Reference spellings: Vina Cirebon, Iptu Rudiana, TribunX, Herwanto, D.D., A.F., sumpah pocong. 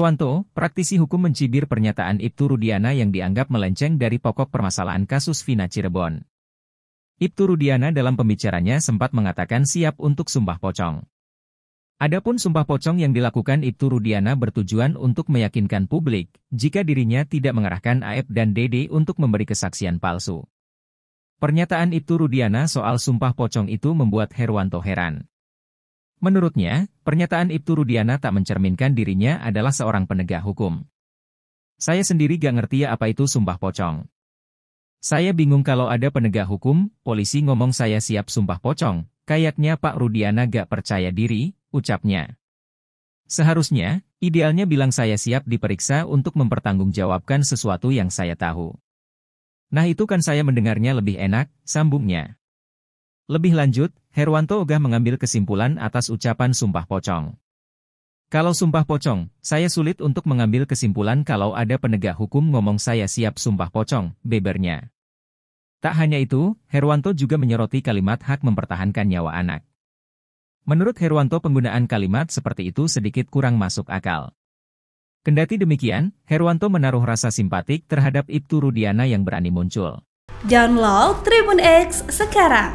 Herwanto, praktisi hukum mencibir pernyataan Iptu Rudiana yang dianggap melenceng dari pokok permasalahan kasus Vina Cirebon. Iptu Rudiana dalam pembicaranya sempat mengatakan siap untuk sumpah pocong. Adapun sumpah pocong yang dilakukan Iptu Rudiana bertujuan untuk meyakinkan publik jika dirinya tidak mengarahkan A.F. dan D.D. untuk memberi kesaksian palsu. Pernyataan Iptu Rudiana soal sumpah pocong itu membuat Herwanto heran. Menurutnya, pernyataan Iptu Rudiana tak mencerminkan dirinya adalah seorang penegak hukum. Saya sendiri gak ngerti ya apa itu sumpah pocong. Saya bingung kalau ada penegak hukum, polisi ngomong saya siap sumpah pocong, kayaknya Pak Rudiana gak percaya diri, ucapnya. Seharusnya, idealnya bilang saya siap diperiksa untuk mempertanggungjawabkan sesuatu yang saya tahu. Nah itu kan saya mendengarnya lebih enak, sambungnya. Lebih lanjut, Herwanto ogah mengambil kesimpulan atas ucapan sumpah pocong. Kalau sumpah pocong, saya sulit untuk mengambil kesimpulan kalau ada penegak hukum ngomong saya siap sumpah pocong, bebernya. Tak hanya itu, Herwanto juga menyoroti kalimat hak mempertahankan nyawa anak. Menurut Herwanto penggunaan kalimat seperti itu sedikit kurang masuk akal. Kendati demikian, Herwanto menaruh rasa simpatik terhadap Iptu Rudiana yang berani muncul. Download Tribun X sekarang.